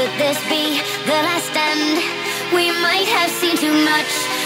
Could this be that I stand? We might have seen too much.